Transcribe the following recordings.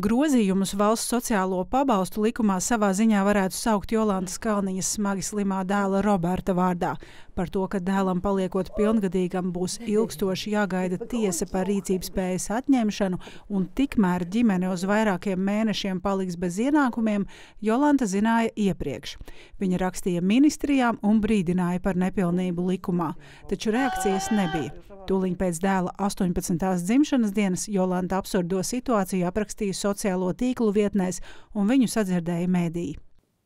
Grozījumus valsts sociālo pabalstu likumā savā ziņā varētu saukt Jolantas Kalniņas smagi slimā dēla Roberta vārdā. Par to, ka dēlam paliekot pilngadīgam būs ilgstoši jāgaida tiesa par rīcībspējas atņemšanu un tikmēr ģimene uz vairākiem mēnešiem paliks bez ienākumiem, Jolanta zināja iepriekš. Viņa rakstīja ministrijām un brīdināja par nepilnību likumā, taču reakcijas nebija. Tūliņ pēc dēla 18. Dzimšanas dienas Jolanta absurdo situāciju aprakstīja sociālo tīklu vietnēs, un viņu sadzirdēja mēdī.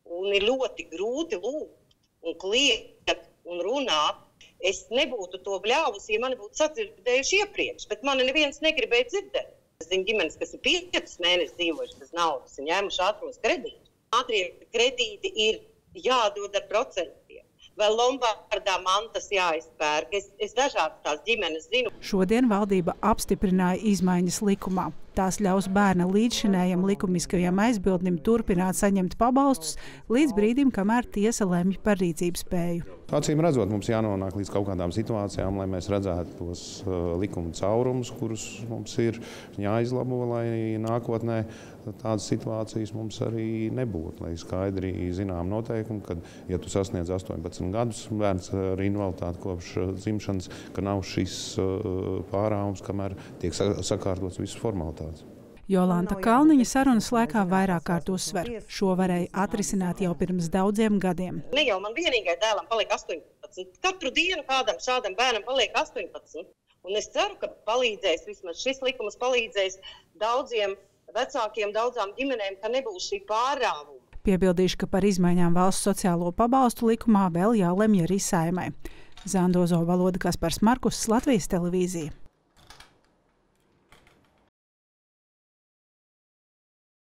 Un ir ļoti grūti lūgt un kliegt un runāt. Es nebūtu to bļāvusi, ja mani būtu sadzirdējuši iepriekš, bet mani neviens negribēja dzirdēt. Es zinu ģimenes, kas ir 5 mēnešus dzīvojuši bez naudas un ņēmuši ātros kredītus. Ātrie kredīti ir jādod ar procentiem. Vēl Lombardā mantas jāizpērk. Es dažādas tās ģimenes zinu. Šodien valdība apstiprināja izmaiņas likumā. Tās ļaus bērna līdzšinējam likumiskajam aizbildnim turpināt saņemt pabalstus līdz brīdim, kamēr tiesa lemj par rīcības spēju. Acīm redzot, mums jānonāk līdz kaut kādām situācijām, lai mēs redzētu tos likuma caurumus, kurus mums ir jāizlabo, lai nākotnē tādas situācijas mums arī nebūtu, lai skaidri zinām noteikumu, ka, ja tu sasniedz 18 gadus bērns ar invaliditāti kopš dzimšanas, ka nav šis pārāvums, kamēr tiek sakārtots visas formalitātes. Jolanta Kalniņa sarunas laikā vairāk kārt uzsver. Šo varēja atrisināt jau pirms daudziem gadiem. Ne jau man vienīgai dēlam paliek 18. Katru dienu kādam šādam bērnam paliek 18. Un es ceru, ka palīdzēs, vismaz šis likums palīdzēs daudziem vecākiem, daudzām ģimenēm, ka nebūs šī pārāvuma. Piebildīšu, ka par izmaiņām valsts sociālo pabalstu likumā vēl jālemj arī saimai. Zane Dozorceva, Kaspars Markuss, Latvijas televīzija.